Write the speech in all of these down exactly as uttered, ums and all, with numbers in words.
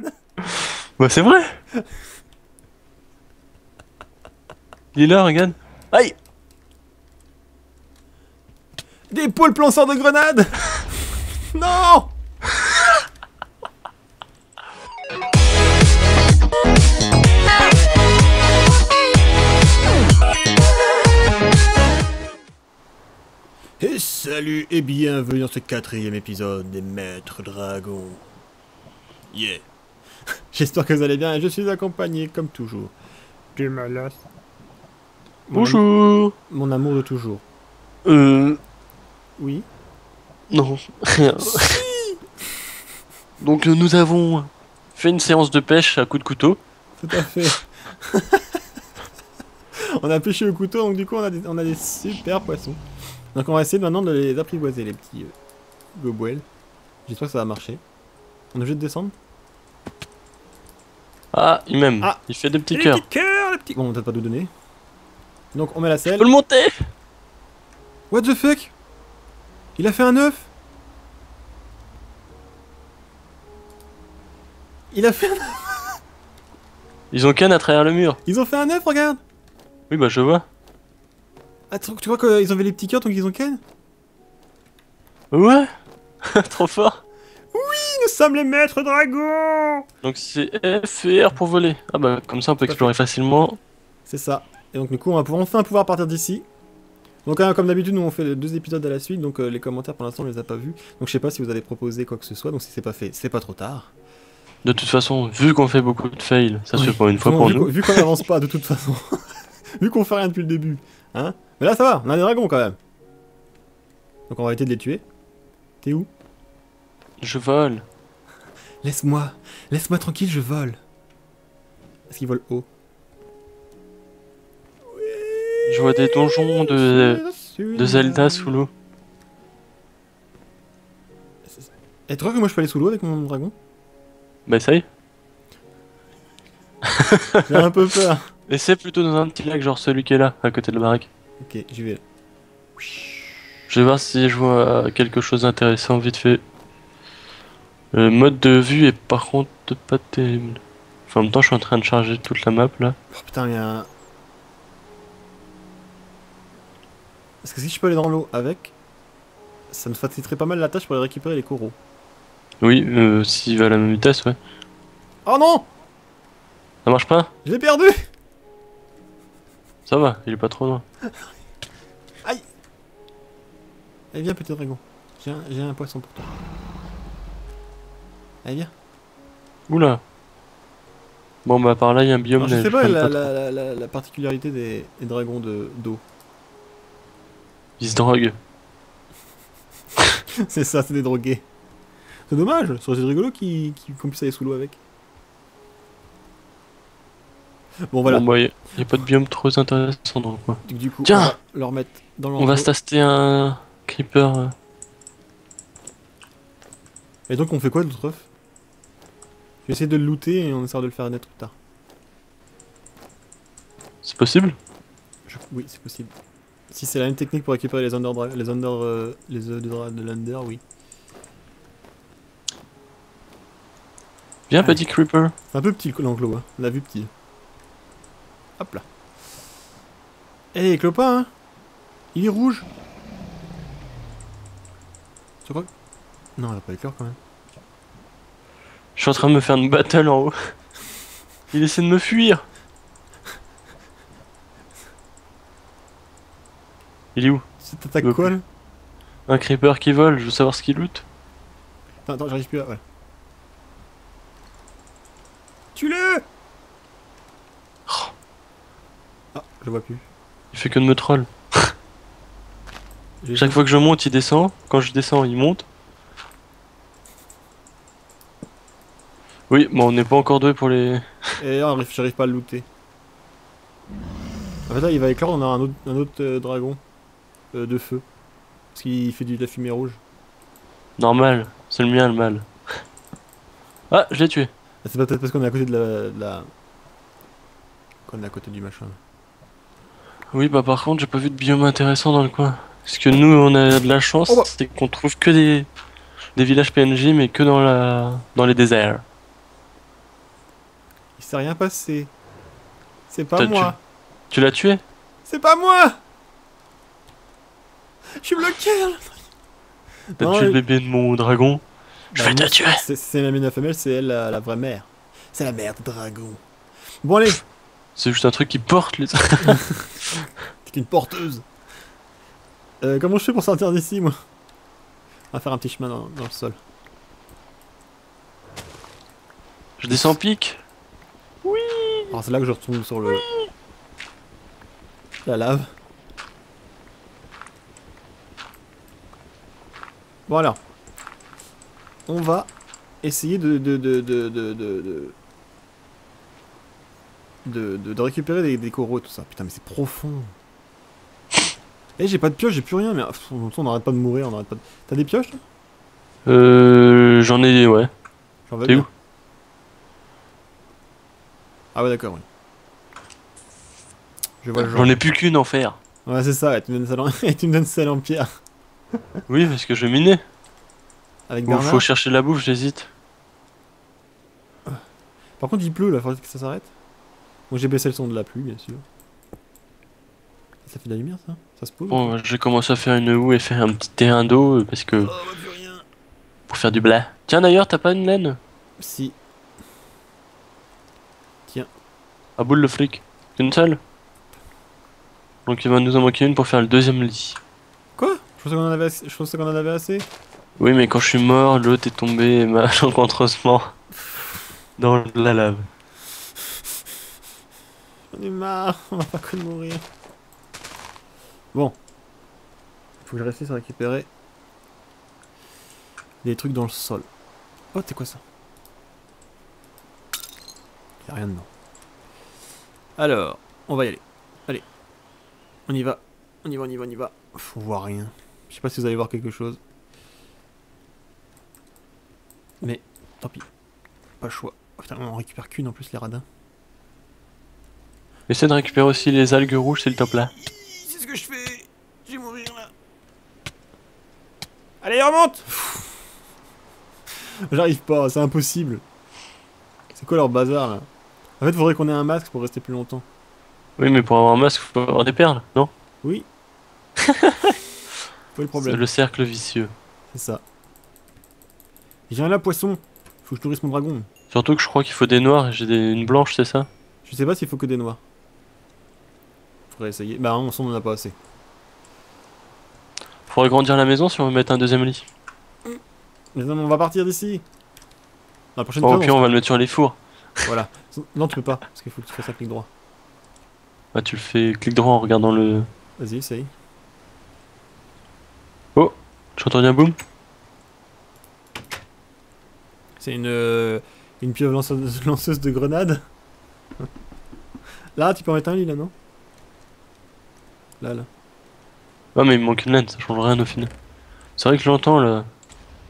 malade. Bah c'est vrai. Il est là, regarde. Aïe. Des poulpes lanceurs de grenades. Non. Et salut et bienvenue dans ce quatrième épisode des Maîtres Dragon. Yeah. J'espère que vous allez bien et je suis accompagné, comme toujours, de Malas. Bonjour. Mon amour de toujours. Euh... Oui. Non, rien. Si. Donc nous avons fait une séance de pêche à coups de couteau. Tout à fait. On a pêché au couteau, donc du coup on a des, on a des super poissons. Donc on va essayer maintenant de les apprivoiser, les petits euh, gobouels. J'espère que ça va marcher. On est obligé de descendre. Ah, il m'aime. Ah, il fait des petits cœurs. Petits... Bon, on va pas tout donner. Donc on met la selle. Je peux le monter. What the fuck. Il a fait un œuf. Il a fait un œuf. Ils ont canne à travers le mur. Ils ont fait un œuf, regarde. Oui, bah je vois. Attends, tu vois qu'ils ont fait les petits cœurs donc ils ont ken. Ouais. Trop fort. Oui, nous sommes les maîtres dragons. Donc c'est F et R pour voler. Ah bah comme ça on peut explorer facilement. C'est ça. Et donc du coup on va pouvoir enfin pouvoir partir d'ici. Donc hein, comme d'habitude nous on fait deux épisodes à la suite. Donc euh, les commentaires pour l'instant on les a pas vus. Donc je sais pas si vous allez proposer quoi que ce soit. Donc si c'est pas fait, c'est pas trop tard. De toute façon, vu qu'on fait beaucoup de fails, ça oui. se fait pas une fois non, pour vu nous. Vu qu'on avance pas de toute façon. Vu qu'on fait rien depuis le début. Hein. Mais là ça va, on a des dragons quand même. Donc on va éviter de les tuer. T'es où? Je vole. Laisse-moi, laisse-moi tranquille, je vole. Est-ce qu'ils volent haut? Oui, je vois des donjons de, de Zelda sous l'eau. Et tu crois que moi je peux aller sous l'eau avec mon dragon? Bah essaye. J'ai un peu peur. Essaye plutôt dans un petit lac genre celui qui est là, à côté de la baraque. Ok, j'y vais. Je vais voir si je vois quelque chose d'intéressant vite fait. Le mode de vue est par contre pas terrible. Enfin, en même temps, je suis en train de charger toute la map là. Oh putain, il y a un. Parce que si je peux aller dans l'eau avec, ça me faciliterait pas mal la tâche pour aller récupérer les coraux. Oui, euh, s'il va à la même vitesse, ouais. Oh non! Ça marche pas? Je l'ai perdu! Ça va, il est pas trop loin. Aïe! Allez viens petit dragon, j'ai un, un poisson pour toi. Allez viens. Oula. Bon bah par là il y a un biome. Alors, je sais pas, la, pas la, la, la, la particularité des, des dragons d'eau. De, ils se droguent. C'est ça, c'est des drogués. C'est dommage, ça aurait été rigolo qui qu'on puisse aller sous l'eau avec. Bon voilà. Bon, bah, y a, y a pas de biome trop intéressant dans le coin. Du coup, tiens, on va leur mettre dans l'enveloppe. On va se taster un creeper. Et donc on fait quoi l'autre œuf? Je vais essayer de le looter et on essaiera de le faire naître plus tard. C'est possible? Je... Oui, c'est possible. Si c'est la même technique pour récupérer les under les under euh, les œufs de l'under, oui. Viens ah, petit creeper. C'est un peu petit l'enclos, hein. On l'a vu petit. Hop là. Eh hey, clopin, hein. Il est rouge. Tu crois? Non, elle a pas les cœurs quand même. Je suis en train de me faire une battle en haut. Il essaie de me fuir. Il est où? T'attaques quoi là? Un creeper qui vole, je veux savoir ce qu'il loot. Attends, attends, j'arrive plus à... Voilà. Tue-le! Je le vois plus. Il fait que de me troll. Chaque fois que je monte, il descend. Quand je descends, il monte. Oui, bon, on n'est pas encore deux pour les... Et j'arrive pas à le looter. En fait, là, il va éclore, on a un autre, un autre euh, dragon euh, de feu. Parce qu'il fait de la fumée rouge. Normal, c'est le mien le mal. Ah, je l'ai tué. C'est peut-être parce qu'on est à côté de la... De la... Qu'on est à côté du machin. Oui bah par contre j'ai pas vu de biome intéressant dans le coin. Parce que nous on a de la chance, oh bah. C'est qu'on trouve que des, des villages P N J mais que dans la dans les déserts. s'est rien passé. C'est pas moi. Tu, tu l'as tué? C'est pas moi. Je suis bloqué. T'as tué le bébé de mon dragon. Je vais te tuer. C'est la mine femelle, c'est elle la, la vraie mère. C'est la mère de dragon. Bon allez. C'est juste un truc qui porte les... C'est une porteuse. Euh, comment je fais pour sortir d'ici moi? On va faire un petit chemin dans, dans le sol. Je descends en pique. Oui. Alors c'est là que je retourne sur le... Oui. La lave. Bon alors. On va essayer de... de, de, de, de, de... De, de, de récupérer des, des coraux et tout ça. Putain mais c'est profond. Eh hey, j'ai pas de pioche, j'ai plus rien mais pff, on n'arrête pas de mourir, on arrête pas de... T'as des pioches toi? Euh... J'en ai... ouais. J'en veux bien. T'es où? Ah ouais d'accord, oui. J'en je genre... ai plus qu'une en fer. Ouais c'est ça, ouais, tu me donnes celle en... tu me donnes celle en pierre. Oui parce que je vais miner. Avec Bernard. Ou faut chercher la bouffe, j'hésite. Par contre il pleut là, faudrait que ça s'arrête. Bon, j'ai baissé le son de la pluie, bien sûr. Ça fait de la lumière, ça? Ça se pose? Bon, j'ai commencé à faire une houe et faire un petit terrain d'eau parce que... Oh, bah, plus rien. Pour faire du blé. Tiens, d'ailleurs, t'as pas une laine? Si. Tiens. À boule le flic. Une seule? Donc il va nous en manquer une pour faire le deuxième lit. Quoi? Je pensais qu'on en avait assez. Je pensais qu'on en avait assez. Oui, mais quand je suis mort, l'autre est tombé malencontreusement dans la lave. J'en ai marre, on va pas que de mourir. Bon. Faut que je réussisse à récupérer des trucs dans le sol. Oh, c'est quoi ça? Y'a rien dedans. Alors, on va y aller. Allez. On y va. On y va, on y va, on y va. Faut voir rien. Je sais pas si vous allez voir quelque chose. Mais, tant pis. Pas le choix. Oh, putain, on récupère qu'une en plus, les radins. Essaie de récupérer aussi les algues rouges, c'est le top là. C'est ce que je fais. Je vais mourir là. Allez, remonte. J'arrive pas, c'est impossible. C'est quoi leur bazar là? En fait, faudrait qu'on ait un masque pour rester plus longtemps. Oui, mais pour avoir un masque, faut avoir des perles, non? Oui. C'est pas le problème. C'est le cercle vicieux. C'est ça. Viens là, poisson. Faut que je nourrisse mon dragon. Surtout que je crois qu'il faut des noirs et j'ai des... une blanche, c'est ça? Je sais pas s'il faut que des noirs. Faudrait essayer. Bah on s'en en a pas assez. Faudrait agrandir la maison si on veut mettre un deuxième lit. Mais non, on va partir d'ici. La prochaine fois. Oh, puis on va le mettre sur les fours. Voilà. Non, tu peux pas, parce qu'il faut que tu fasses un clic droit. Bah tu le fais clic droit en regardant le... Vas-y, essaye. Oh, j'entends un boum. C'est une... Une pieuvre lanceuse de grenades. Là, tu peux en mettre un lit là, non? Là, là. Ah, mais il me manque une laine, ça change rien au final. C'est vrai que je l'entends là.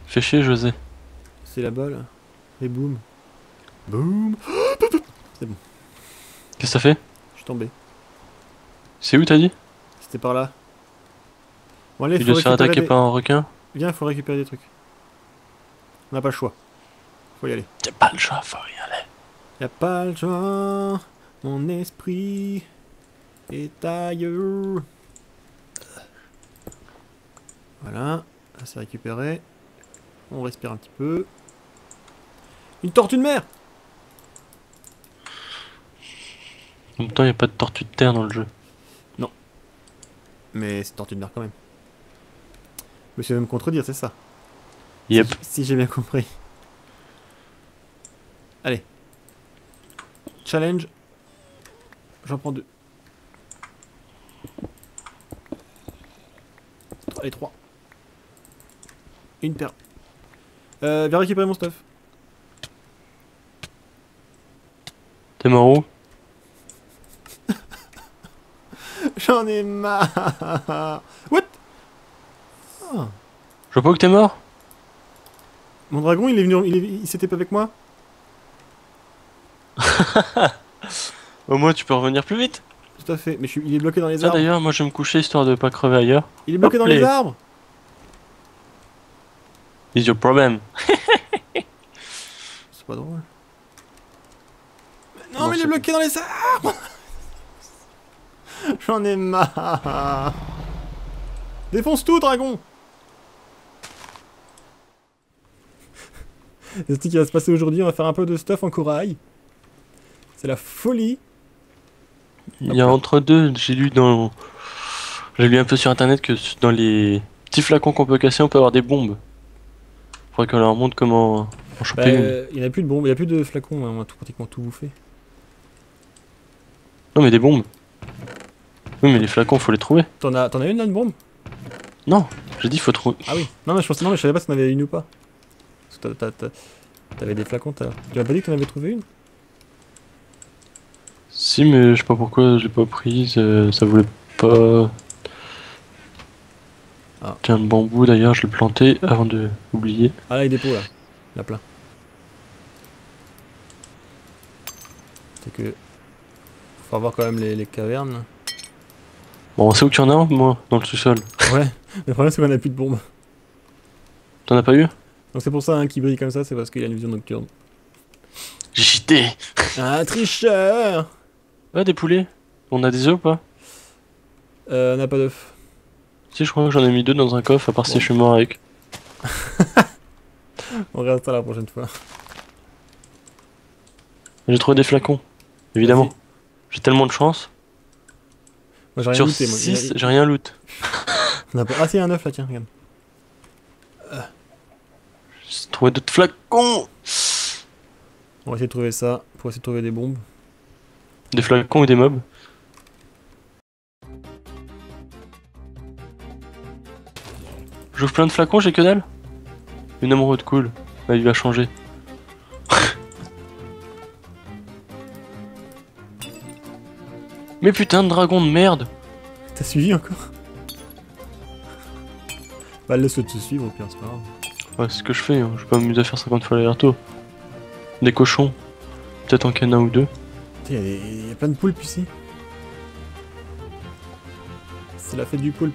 Fais chier, José. C'est là-bas là. Et boum. Boum. C'est bon. Qu'est-ce que ça fait? Je suis tombé. C'est où t'as dit? C'était par là. Bon, allez, il faut se faire attaquer des... par un requin. Viens, faut récupérer des trucs. On n'a pas le choix. Faut y aller. T'as pas le choix, faut y aller. Y'a pas le choix, mon esprit est ailleurs. Voilà, ça s'est récupéré. On respire un petit peu. Une tortue de mer! En même temps, y'a pas de tortue de terre dans le jeu. Non. Mais c'est tortue de mer quand même. Mais je vais me contredire, c'est ça. Yep. Si, si j'ai bien compris. Allez. Challenge. J'en prends deux. Allez, trois. Une paire. Euh, viens récupérer mon stuff. T'es mort où? J'en ai marre. What? Oh. Je vois pas que t'es mort. Mon dragon, il est venu, il, est, il s'était pas avec moi. Au moins tu peux revenir plus vite. Tout à fait, mais je suis... il est bloqué dans les arbres. Ah, d'ailleurs moi je vais me coucher histoire de pas crever ailleurs. Il est bloqué Hop dans les, les arbres. Is your problem. C'est pas drôle. Non, mais il est bloqué dans les arbres. J'en ai marre. Défonce tout, dragon. C'est ce qui va se passer aujourd'hui, on va faire un peu de stuff en corail. C'est la folie. Il y a entre deux, j'ai lu dans... J'ai lu un peu sur internet que dans les petits flacons qu'on peut casser, on peut avoir des bombes. Faudrait qu'on leur montre comment en choper bah, une. Il n'y a plus de bombes, il n'y a plus de flacons, on a tout, pratiquement tout bouffé. Non mais des bombes. Oui mais les flacons, faut les trouver. T'en as, t'en as une là, une bombe? Non, j'ai dit faut trouver... Ah oui, non mais je pensais, non mais je savais pas si t'en avais une ou pas. T'avais des flacons, t'as... Tu m'as pas dit que t'en avais trouvé une? Si, mais je sais pas pourquoi j'ai pas pris, ça, ça voulait pas... Ah. Tiens, le bambou d'ailleurs, je l'ai planté avant de oublier. Ah là, il y a des pots là, il y en a plein. C'est que... Faut avoir quand même les, les cavernes. Bon, on sait où qu'il y en a, moi, dans le sous-sol. Ouais, le problème c'est qu'on a plus de bombes. T'en as pas eu? Donc c'est pour ça hein, qu'il brille comme ça, c'est parce qu'il a une vision nocturne. J'ai cheaté. Un tricheur. Ouais, des poulets. On a des œufs ou pas? Euh, on n'a pas d'œufs. Si, je crois que j'en ai mis deux dans un coffre, à part bon. Si je suis mort avec. On regarde ça la prochaine fois. J'ai trouvé des flacons, évidemment. J'ai tellement de chance. Moi, j'ai rien looté, moi. six, j'ai rien loot. On a pas... Ah, si, un œuf là, tiens, regarde. Euh... J'ai trouvé d'autres flacons. On va essayer de trouver ça, pour essayer de trouver des bombes. Des flacons ou des mobs? J'ouvre plein de flacons, j'ai que dalle. Une émeraude cool, ma vie va changer. Mais putain de dragon de merde! T'as suivi encore? Bah laisse-le te suivre au pire, c'est pas grave. Ouais, c'est ce que je fais, hein. Je vais pas m'amuser à faire cinquante fois l'aller-retour. Des cochons, peut-être en canin ou deux. Il y, y a plein de poulpes ici. C'est la fête du poulpe.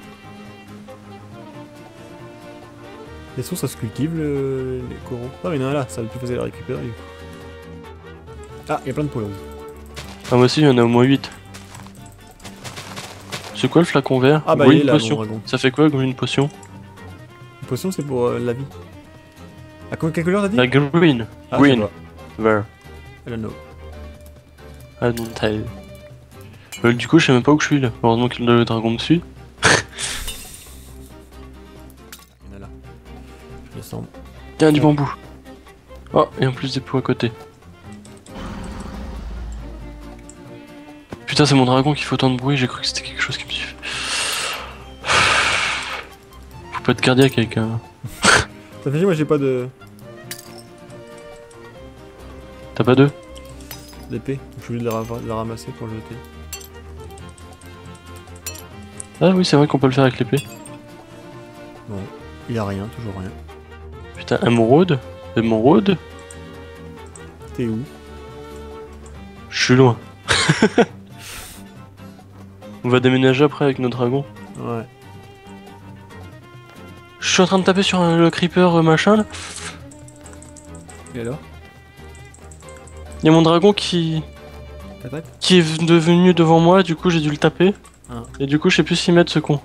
Les sons, ça se cultive le... les coraux. Ah, mais il y en a là, ça va plus facile à récupérer. Ah, il y a plein de poulpes. Ah, moi aussi, il y en a au moins huit. C'est quoi le flacon vert? Ah, bah, il est là, mon dragon. Ça fait quoi, une potion? Une potion, c'est pour euh, la vie. À quelle couleur t'as dit? La green. Ah, green. Where? I don't know. I don't tell. Well, du coup, je sais même pas où je suis là. Heureusement que le dragon me suit. Il y en a là. Je le sens. Tiens, du bambou. Oh, et en plus des pots à côté. Putain, c'est mon dragon qui fait autant de bruit. J'ai cru que c'était quelque chose qui me suivait. Faut pas être cardiaque avec un. Ça fait chier, moi j'ai pas de... T'as pas deux? D'épée, je suis obligé de la, de la ramasser pour le jeter. Ah oui, c'est vrai qu'on peut le faire avec l'épée. Bon, il y a rien, toujours rien. Putain, émeraude? Émeraude? T'es où? Je suis loin. On va déménager après avec nos dragons. Ouais. Je suis en train de taper sur un, le creeper machin là. Et alors? Y'a mon dragon qui... Qui est devenu devant moi, du coup j'ai dû le taper. Ah. Et du coup je sais plus s'y mettre ce con.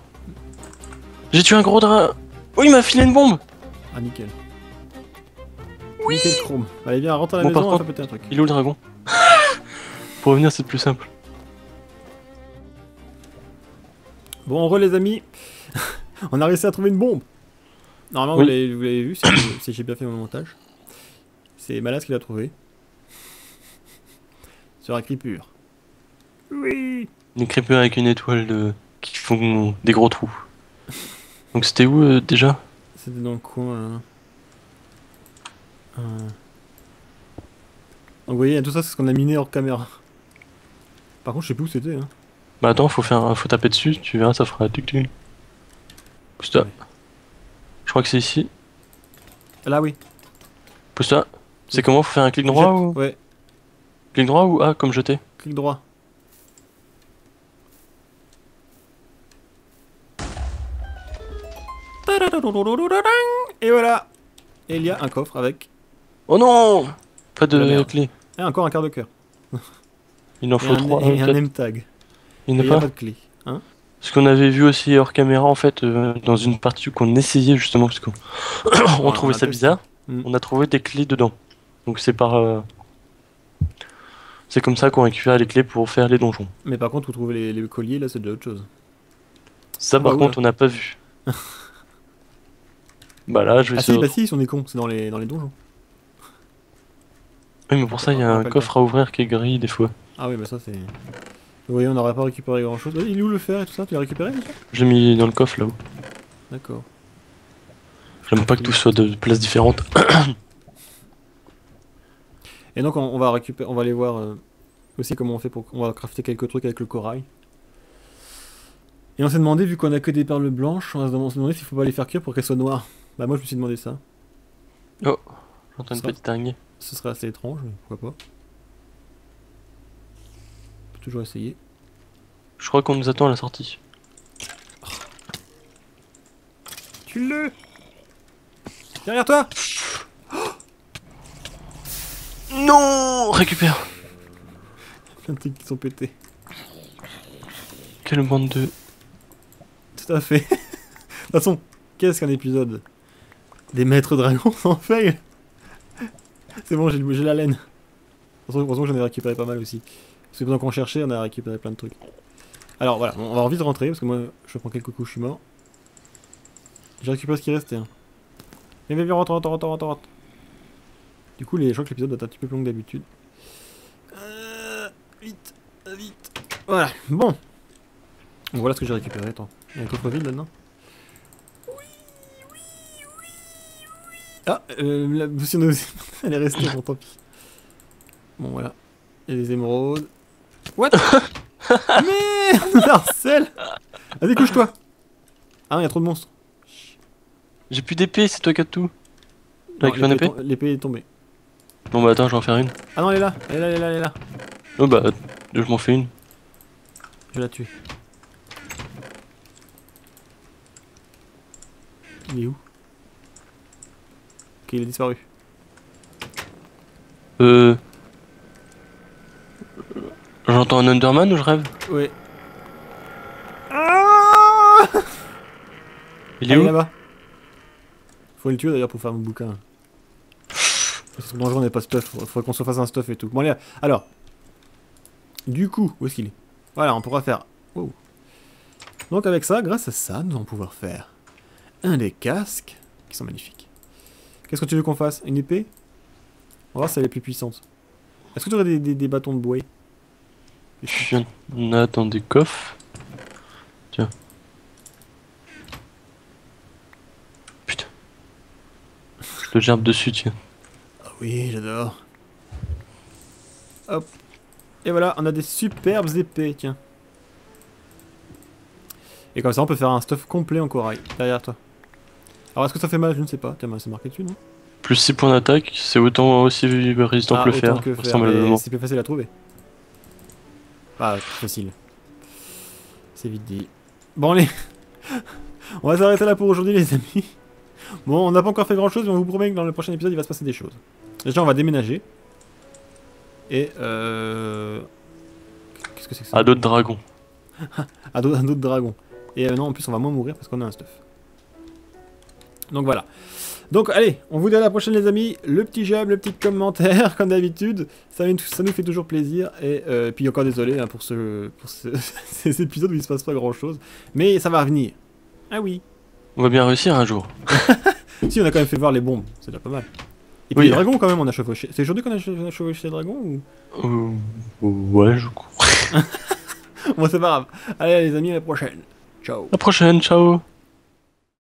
J'ai tué un gros dragon. Oh, il m'a filé une bombe. Ah nickel. Oui. Nickel chrome. Allez viens, rentre à la bon, maison, on va péter un truc. Il est où le dragon? Pour revenir c'est plus simple. Bon, en re les amis. On a réussi à trouver une bombe. Normalement oui. Vous l'avez vu, si j'ai bien fait mon montage. C'est Malas qui l'a trouvé. Sur un creeper. Oui. Une creeper avec une étoile de... qui font des gros trous. Donc c'était où euh, déjà? C'était dans le coin là. Euh... Donc vous voyez, tout ça c'est ce qu'on a miné hors caméra. Par contre je sais plus où c'était. Hein. Bah attends, faut, faire... faut taper dessus, tu verras ça fera tic-tic. Pousse-toi. Ouais. Je crois que c'est ici. Là oui. Pousse-toi. C'est comment? Faut faire un clic droit jette. Ou... Ouais. Clic droit ou A comme jeter? Clic droit. Et voilà. Et il y a un coffre avec... Oh non! Pas de clé. Et encore un quart de cœur. Il en faut trois. Et un M-tag. Il n'y a pas de clé. Hein, ce qu'on avait vu aussi hors caméra, en fait, euh, dans une partie qu'on essayait justement, parce qu'on on ouais, trouvait on ça bizarre, mm. on a trouvé des clés dedans. Donc c'est par... Euh... c'est comme ça qu'on récupère les clés pour faire les donjons. Mais par contre, vous trouvez les, les colliers, là, c'est déjà autre chose. Ça, par bah, contre, on n'a pas vu. Bah là, je vais... Ah si, bah si, ils sont des cons, c'est dans les, dans les donjons. Oui, mais pour ça, il y a un coffre à ouvrir qui est gris, des fois. Ah oui, bah ça, c'est... Vous voyez, on n'aurait pas récupéré grand chose. Il est où le fer et tout ça? Tu l'as récupéré? Je l'ai mis dans le coffre là-haut. D'accord. J'aime pas que tout soit de places différentes. Et donc on va récupérer, on va aller voir euh, aussi comment on fait pour... On va crafter quelques trucs avec le corail. Et on s'est demandé, vu qu'on a que des perles blanches, on s'est demandé s'il faut pas les faire cuire pour qu'elles soient noires. Bah moi je me suis demandé ça. Oh, j'entends une petite araignée. Ce serait assez étrange, mais pourquoi pas. Toujours essayer. Je crois qu'on nous attend à la sortie. Oh. Tu le... Derrière toi. Oh. Non. Récupère. Plein de trucs qui sont pétés. Quelle bande de... Tout à fait. De toute façon, qu'est-ce qu'un épisode des Maîtres Dragons en fail. C'est bon, j'ai la laine. Heureusement que j'en ai récupéré pas mal aussi. Parce que pendant qu'on cherchait, on a récupéré plein de trucs. Alors voilà, on va vite rentrer parce que moi je prends quelques coups, je suis mort. J'ai récupéré ce qui restait. Mais viens, viens, rentre, rentre, rentre, rentre, rentre. Du coup, les... je crois que l'épisode doit être un petit peu plus long que d'habitude. Euh, vite, vite. Voilà, bon. Donc, voilà ce que j'ai récupéré. Attends, il y a un coffre vide là-dedans. Oui, oui, oui, oui. Ah, euh, la boussine elle est restée, bon, tant pis. Bon, voilà. Et les émeraudes. What? Merde, Marcel. Vas-y, couche-toi. Ah non, y'a trop de monstres. J'ai plus d'épée, c'est toi qui as tout. Avec ton épée? L'épée est tombée. Bon bah attends, je vais en faire une. Ah non, elle est là, elle est là, elle est là, elle est là. Oh bah, je m'en fais une. Je la tue. Il est où? Ok, il a disparu. Euh... J'entends un Underman ou je rêve? Oui. Ah, il est... Allez, où là-bas. Faut le tuer d'ailleurs pour faire mon bouquin. Parce que dangereux, on n'est pas stuff. Faudrait qu'on se fasse un stuff et tout. Bon, allez, alors. Du coup, où est-ce qu'il est? Voilà, on pourra faire... Wow. Donc avec ça, grâce à ça, nous allons pouvoir faire un des casques qui sont magnifiques. Qu'est-ce que tu veux qu'on fasse? Une épée? On va voir si elle est plus puissante. Est-ce que tu aurais des, des, des bâtons de bouée? Je viens de... Attends, des coffres. Tiens. Putain. Je te gerbe dessus, tiens. Ah oui, j'adore. Hop. Et voilà, on a des superbes épées, tiens. Et comme ça, on peut faire un stuff complet en corail, derrière toi. Alors, est-ce que ça fait mal? Je ne sais pas. Tiens, c'est marqué dessus, non? Plus six points d'attaque, c'est autant aussi résistant ah, que le fer. C'est plus facile à trouver. Ah, facile. C'est vite dit. Bon, allez. On va s'arrêter là pour aujourd'hui, les amis. Bon, on n'a pas encore fait grand chose, mais on vous promet que dans le prochain épisode, il va se passer des choses. Déjà, on va déménager. Et euh... Qu'est-ce que c'est que ça? À d'autres dragons. À d'autres dragons. Et euh, non, en plus, on va moins mourir parce qu'on a un stuff. Donc voilà. Donc allez, on vous dit à la prochaine les amis, le petit j'aime, le petit commentaire comme d'habitude, ça, ça nous fait toujours plaisir, et euh, puis encore désolé hein, pour, ce, pour ce, ces épisodes où il se passe pas grand chose, mais ça va revenir. Ah oui. On va bien réussir un jour. Si, on a quand même fait voir les bombes, c'est déjà pas mal. Et puis oui, les dragons quand même on a chevauché, c'est aujourd'hui qu'on a chevauché les dragons ou euh, ouais je crois. Bon c'est pas grave, allez les amis à la prochaine, ciao. À la prochaine, ciao.